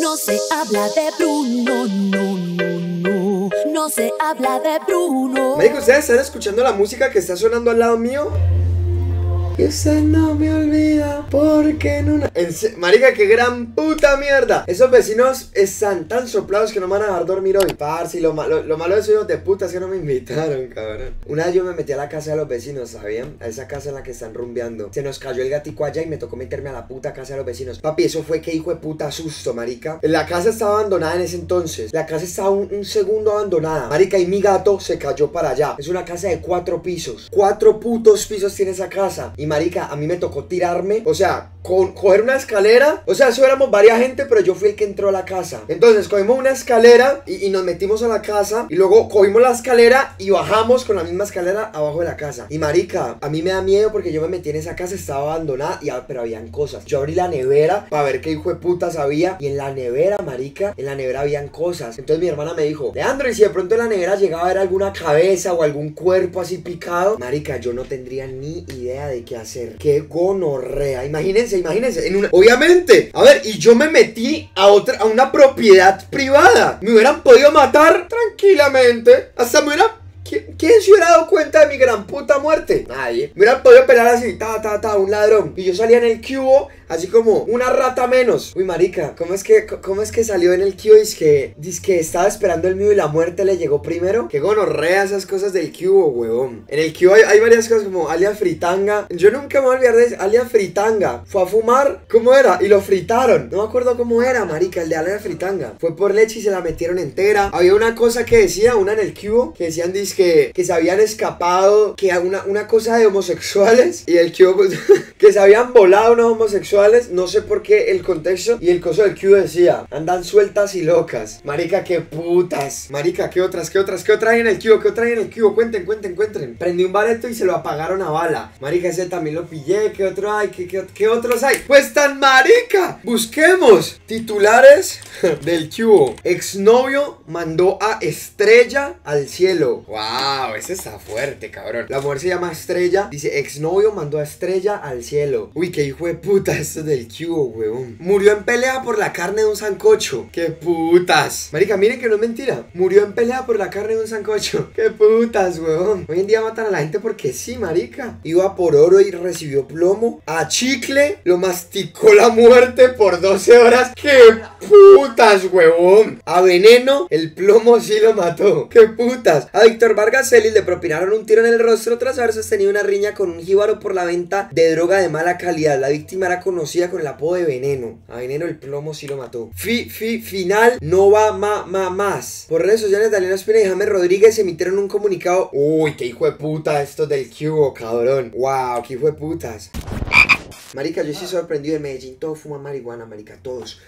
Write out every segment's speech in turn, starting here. No se habla de Bruno, no. No se habla de Bruno. Marico, ¿ustedes están escuchando la música que está sonando al lado mío? Y usted no me olvida porque en una... Marica, qué gran puta mierda. Esos vecinos están tan soplados que no me van a dejar dormir hoy. Parce, lo malo de esos hijos de puta es que no me invitaron, cabrón. Una vez yo me metí a la casa de los vecinos, ¿sabían? A esa casa en la que están rumbeando. Se nos cayó el gatico allá y me tocó meterme a la puta casa de los vecinos. Papi, eso fue que hijo de puta susto, marica. La casa estaba abandonada en ese entonces. La casa estaba un segundo abandonada. Marica, y mi gato se cayó para allá. Es una casa de 4 pisos. 4 putos pisos tiene esa casa. Y marica, a mí me tocó tirarme, o sea, coger una escalera. O sea, eso éramos varias gente, pero yo fui el que entró a la casa. Entonces cogimos una escalera y nos metimos a la casa. Y luego cogimos la escalera y bajamos con la misma escalera abajo de la casa. Y marica, a mí me da miedo porque yo me metí en esa casa, estaba abandonada, pero habían cosas. Yo abrí la nevera para ver qué hijo de puta había. Y en la nevera, marica, en la nevera habían cosas. Entonces mi hermana me dijo, Leandro, y si de pronto en la nevera llegaba a haber alguna cabeza o algún cuerpo así picado. Marica, yo no tendría ni idea de qué hacer. Qué gonorrea. Imagínense en una... Obviamente, a ver, y yo me metí a una propiedad privada. Me hubieran podido matar tranquilamente. Hasta me hubieran... ¿Quién se hubiera dado cuenta de mi gran puta muerte? Nadie. Me hubieran podido pelar así, un ladrón. Y yo salía en el Q'HUBO, así como una rata menos. Uy, marica, ¿cómo es que salió en el Q'HUBO? Dice que estaba esperando el mío y la muerte le llegó primero. Qué gonorrea esas cosas del Q'HUBO, huevón. En el Q'HUBO hay varias cosas como alias fritanga. Yo nunca me voy a olvidar de eso. Alias fritanga fue a fumar, ¿cómo era? Y lo fritaron. No me acuerdo cómo era, marica, el de alias fritanga. Fue por leche y se la metieron entera. Había una cosa que decía, una en el Q'HUBO, que decían, dice que se habían escapado, que una cosa de homosexuales, y el Q'HUBO que se habían volado unos homosexuales, no sé por qué el contexto, y el coso del Q'HUBO decía, andan sueltas y locas. Marica, qué putas. Marica, qué otras hay en el Q'HUBO, cuenten. Prendí un bareto y se lo apagaron a bala. Marica, ese también lo pillé. ¿Qué otro hay? ¿Qué otros hay? Pues tan marica, busquemos titulares del Q'HUBO. Exnovio mandó a estrella al cielo. Wow, ese está fuerte, cabrón. La mujer se llama Estrella. Dice, exnovio mandó a Estrella al cielo. Uy, qué hijo de puta esto del Q'HUBO, weón. Murió en pelea por la carne de un sancocho. Qué putas. Marica, miren que no es mentira. Murió en pelea por la carne de un sancocho. Qué putas, weón. Hoy en día matan a la gente porque sí, marica. Iba por oro y recibió plomo. A chicle lo masticó la muerte por 12 horas. Qué putas, weón. A veneno, el plomo sí lo mató. Qué putas. A Víctor Vargas Celis le propinaron un tiro en el rostro tras haber sostenido una riña con un jíbaro por la venta de droga de mala calidad. La víctima era conocida con el apodo de Veneno. A Veneno el plomo sí lo mató. Final no va más. Por redes sociales, Daniel Ospina y James Rodríguez emitieron un comunicado. Uy, qué hijo de puta esto del Q'HUBO, cabrón. Wow, qué hijo de putas. Marica, yo sí sorprendido de Medellín. Todos fuman marihuana, marica, todos.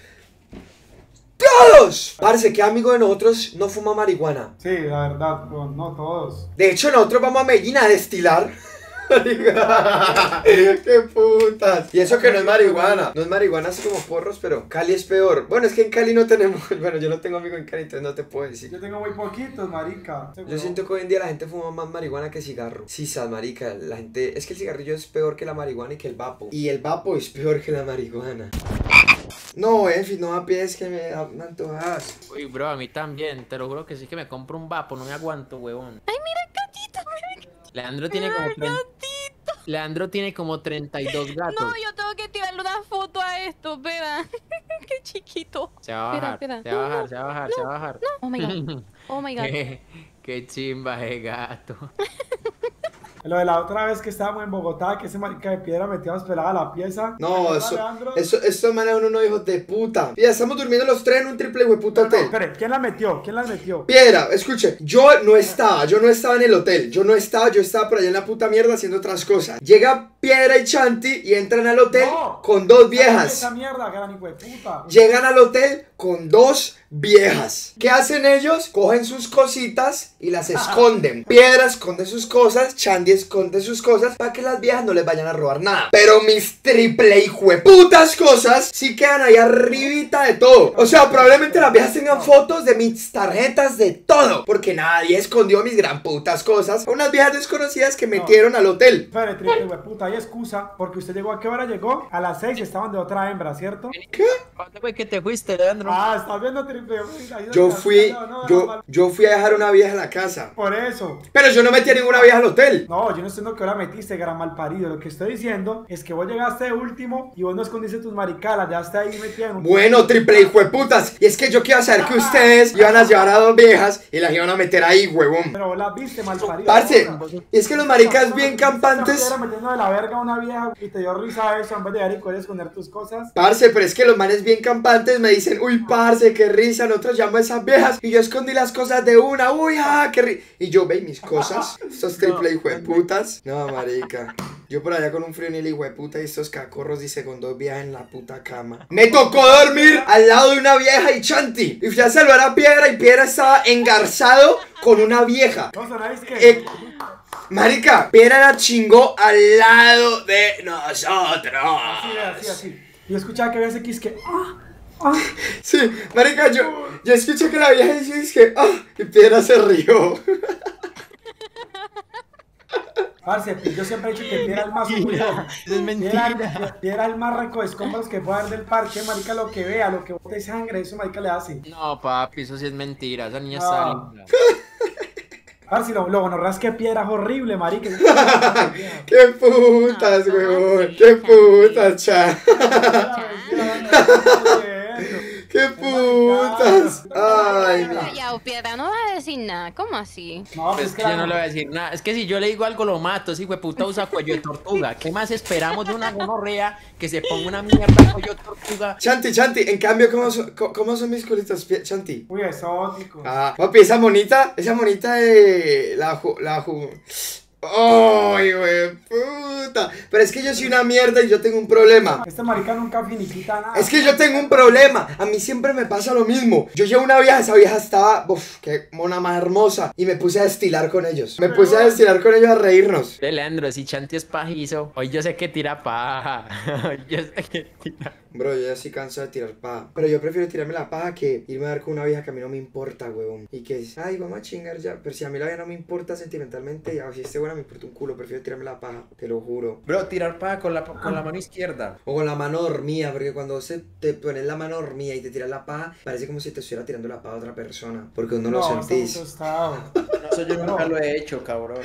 ¡Todos! Parce, ¿qué amigo de nosotros no fuma marihuana? Sí, la verdad, no todos. De hecho, nosotros vamos a Medellín a destilar. ¡Qué putas! Y eso que no es marihuana. No es marihuana, es como porros, pero Cali es peor. Bueno, es que en Cali no tenemos... Bueno, yo no tengo amigo en Cali, entonces no te puedo decir. Yo tengo muy poquitos, marica. Yo siento que hoy en día la gente fuma más marihuana que cigarro. Sí, marica, la gente... Es que el cigarrillo es peor que la marihuana y que el vapo. Y el vapo es peor que la marihuana. No, no a pies que me antojas. Uy, bro, a mí también. Te lo juro que sí que me compro un vapo. No me aguanto, huevón. Ay, mira el gatito, Leandro tiene como 32 gatos. No, yo tengo que tirarle una foto a esto, espera. Qué chiquito. Se va a bajar, se va a bajar. No. Oh my god, Qué chimba de gato. Lo de la otra vez que estábamos en Bogotá, que ese marica de piedra metíamos pelada a la pieza. No, eso maneja unos hijos de puta. Ya estamos durmiendo los tres en un triple hueputa hotel. Espere, ¿quién la metió? Piedra, escuche, yo no estaba en el hotel. Yo estaba por allá en la puta mierda haciendo otras cosas. Llega Piedra y Chanti y entran al hotel con 2 viejas. Esa mierda, gran hijo de puta. Llegan al hotel con 2 viejas. ¿Qué hacen ellos? Cogen sus cositas y las esconden. Piedra esconde sus cosas, Chanti esconde sus cosas, para que las viejas no les vayan a robar nada. Pero mis triple hijueputas cosas sí quedan ahí arribita de todo. O sea, probablemente las viejas tengan fotos de mis tarjetas, de todo, porque nadie escondió mis gran putas cosas a unas viejas desconocidas que metieron al hotel. Pero triple hijueputa, hay excusa, porque usted llegó, ¿a qué hora llegó? A las 6 estaban de otra hembra, ¿cierto? ¿Qué? ¿Dónde fue que te fuiste, Leandro? Ah, estás viendo triple hijueputa. Yo fui a dejar una vieja a la casa. Por eso. Pero yo no metí a ninguna vieja al hotel. No, yo no estoy diciendo que ahora metiste, gran malparido. Lo que estoy diciendo es que vos llegaste último y vos no escondiste tus maricalas, ya está ahí metida en un... Bueno, triple hijueputas, y es que yo quiero saber que ustedes iban a llevar a dos viejas y las iban a meter ahí, huevón. Pero vos las viste, malparido. Parce, y es que los maricas bien campantes metiendo de la verga a una vieja y te dio risa eso en vez de dar y poder esconder tus cosas. Parce, pero es que los manes bien campantes me dicen, uy, parce, qué risa, nosotros llamamos a esas viejas y yo escondí las cosas de una, uy, ah, qué risa. Y yo, ve, mis cosas, estos triple hijueputas. No, marica. Yo por allá con un frío ni le hijueputa y estos cacorros dice con dos viejas en la puta cama. Me tocó dormir al lado de una vieja y Chanti. Y fui a salvar a Piedra y Piedra estaba engarzado con una vieja. Marica, Piedra la chingó al lado de nosotros. Así. Yo escuchaba que había ese que... Sí, marica, yo escuché que la vieja dice que... y Piedra se rió. Parce, yo siempre he dicho que Piedra el más culiado. Es mentira. Piedra el más rico de escombros que pueda haber del parque, marica, lo que vea, lo que bote de sangre, eso marica le hace. No, papi, eso sí es mentira, esa niña está... Parce, lo gonorreas que Piedra es horrible, marica. Qué putas, huevón, qué putas, cha. ¡Qué putas! ¡Ay, no! Piedra no va a decir nada, ¿cómo así? No, pues que yo no le voy a decir nada. Es que si yo le digo algo lo mato, ese hijueputa usa cuello de tortuga. ¿Qué más esperamos de una gonorrea que se ponga una mierda cuello de tortuga? Chanti, en cambio, ¿cómo son mis culitos, Chanti? Uy, exóticos. Ah, papi, esa monita de la ¡ay, güey, puta! Pero es que yo soy una mierda y yo tengo un problema. Este marica nunca finiquita nada. Es que yo tengo un problema. A mí siempre me pasa lo mismo. Yo llevo una vieja, esa vieja estaba... ¡Uf, qué mona más hermosa! Y me puse a destilar con ellos. Me puse a destilar con ellos a reírnos. Leandro, si Chanti es pajizo, hoy yo sé que tira paja. Hoy yo sé que tira... Bro, yo ya sí canso de tirar paja. Pero yo prefiero tirarme la paja que irme a dar con una vieja que a mí no me importa, huevón. Y que es, ay, vamos a chingar ya. Pero si a mí la vieja no me importa sentimentalmente, ya, si este bueno me importa un culo, prefiero tirarme la paja, te lo juro. Bro, tirar paja con la mano izquierda. O con la mano dormida, porque cuando se te pones la mano dormida y te tiras la paja, parece como si te estuviera tirando la paja a otra persona. Porque uno lo sentís. Eso yo nunca lo he hecho, cabrón.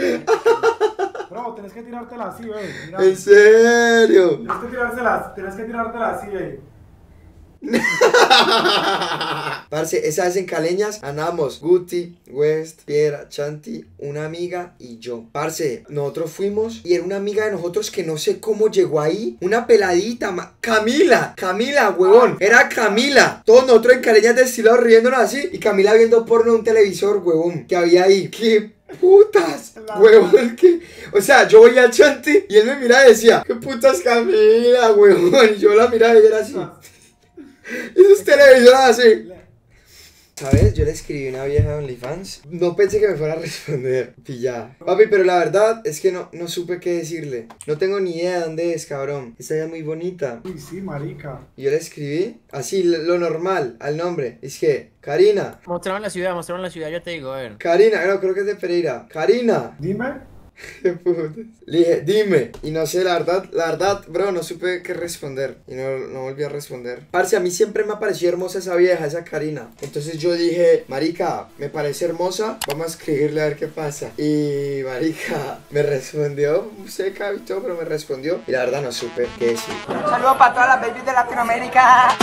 Bro, tenés que tirártela así, güey. ¿En serio? Tenés que tirártela así, güey. Parce, esa vez en Caleñas andamos Guti, West, Piedra, Chanti, una amiga y yo. Parce, nosotros fuimos y era una amiga de nosotros que no sé cómo llegó ahí. Una peladita, Camila, huevón. Era Camila. Todos nosotros en Caleñas destilados riéndonos así. Y Camila viendo porno en un televisor, huevón, que había ahí. ¡Qué putas, huevón! Que... O sea, yo voy a Chanti y él me miraba y decía, ¡qué putas, Camila, huevón! Y yo la miraba y era así. Y sus televisoras así. ¿Sabes? Yo le escribí una vieja de OnlyFans. No pensé que me fuera a responder. Pillada. Papi, pero la verdad es que no supe qué decirle. No tengo ni idea de dónde es, cabrón. Esta ya es muy bonita. Uy, sí, marica. Y yo le escribí así, lo normal, al nombre. Es que... Karina. Mostraron la ciudad, yo te digo, a ver. Karina, no, creo que es de Pereira. Karina. Dime. Le dije, dime. Y no sé, la verdad, bro, no supe qué responder. Y no volví a responder. Parce, a mí siempre me pareció hermosa esa vieja, esa Karina. Entonces yo dije, marica, me parece hermosa, vamos a escribirle a ver qué pasa. Y marica, me respondió seca y todo, pero me respondió. Y la verdad no supe qué decir. Un saludo para todas las babies de Latinoamérica.